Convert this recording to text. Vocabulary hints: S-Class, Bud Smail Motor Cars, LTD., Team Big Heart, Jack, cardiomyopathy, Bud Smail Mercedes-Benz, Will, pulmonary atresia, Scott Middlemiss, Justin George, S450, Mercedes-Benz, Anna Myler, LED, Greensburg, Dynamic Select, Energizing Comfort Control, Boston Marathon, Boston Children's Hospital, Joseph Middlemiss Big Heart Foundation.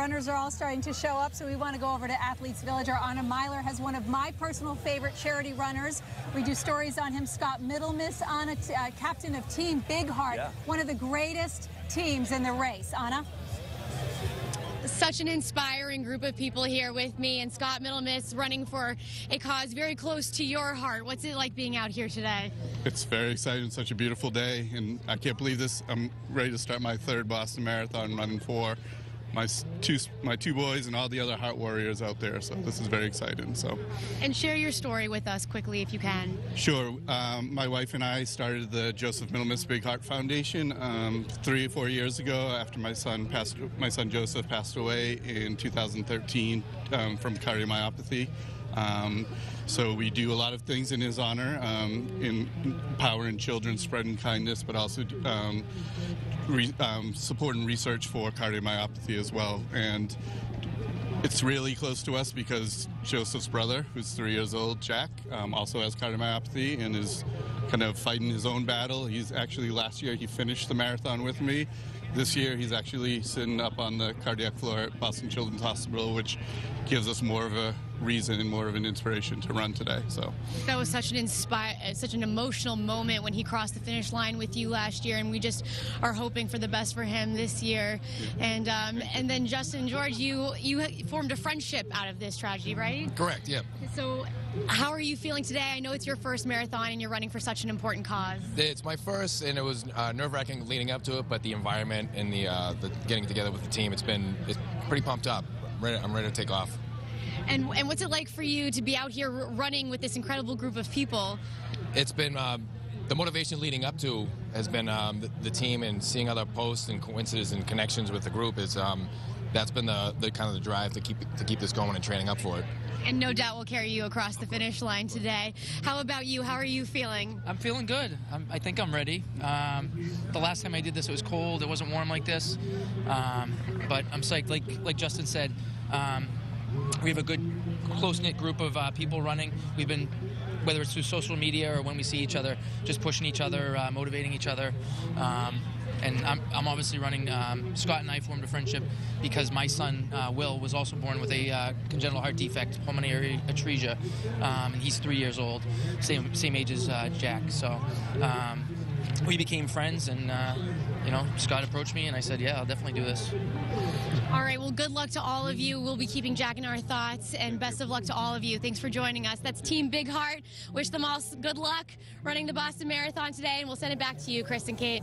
runners are all starting to show up, so we want to go over to Athletes Village. Our Anna Myler has one of my personal favorite charity runners. We do stories on him. Scott Middlemiss, Anna, captain of Team Big Heart, one of the greatest teams in the race. Anna? Such an inspiring group of people here with me, and Scott Middlemiss running for a cause very close to your heart. What's it like being out here today? It's very exciting, such a beautiful day, and I can't believe this. I'm ready to start my third Boston Marathon, running for my two boys and all the other heart warriors out there, so this is very exciting. So, and share your story with us quickly if you can. Sure. My wife and I started the Joseph Middlemiss Big Heart Foundation 3 or 4 years ago after my son Joseph passed away in 2013 from cardiomyopathy. So we do a lot of things in his honor, in empowering children, spreading kindness, but also supporting research for cardiomyopathy as well. And it's really close to us because Joseph's brother, who's 3 years old, Jack, also has cardiomyopathy and is kind of fighting his own battle. He's actually, last year he finished the marathon with me. This year he's actually sitting up on the cardiac floor at Boston Children's Hospital, which gives us more of a reason and more of an inspiration to run today. So that was such an emotional moment when he crossed the finish line with you last year, and we just are hoping for the best for him this year. And then Justin George, you formed a friendship out of this tragedy, right? Correct. Yeah. So how are you feeling today? I know it's your first marathon and you're running for such an important cause. It's my first, and it was nerve-wracking leading up to it, but the environment and the getting together with the team, it's pretty pumped up. I'm ready to take off. And what's it like for you to be out here running with this incredible group of people? It's been the motivation leading up to has been the team, and seeing other posts and coincidences and connections with the group is that's been the kind of the drive to keep this going and training up for it. And no doubt we'll carry you across the finish line today. How about you? How are you feeling? I'm feeling good. I think I'm ready. The last time I did this, it was cold. It wasn't warm like this. But I'm psyched. Like Justin said, we have a good, close-knit group of people running. We've been, whether it's through social media or when we see each other, just pushing each other, motivating each other. And I'm obviously running. Scott and I formed a friendship because my son, Will, was also born with a congenital heart defect, pulmonary atresia. And he's 3 years old, same age as Jack. So we became friends, and you know, Scott approached me, and I said, yeah, I'll definitely do this. All right, well, good luck to all of you. We'll be keeping Jack in our thoughts, and best of luck to all of you. Thanks for joining us. That's Team Big Heart. Wish them all good luck running the Boston Marathon today, and we'll send it back to you, Chris and Kate.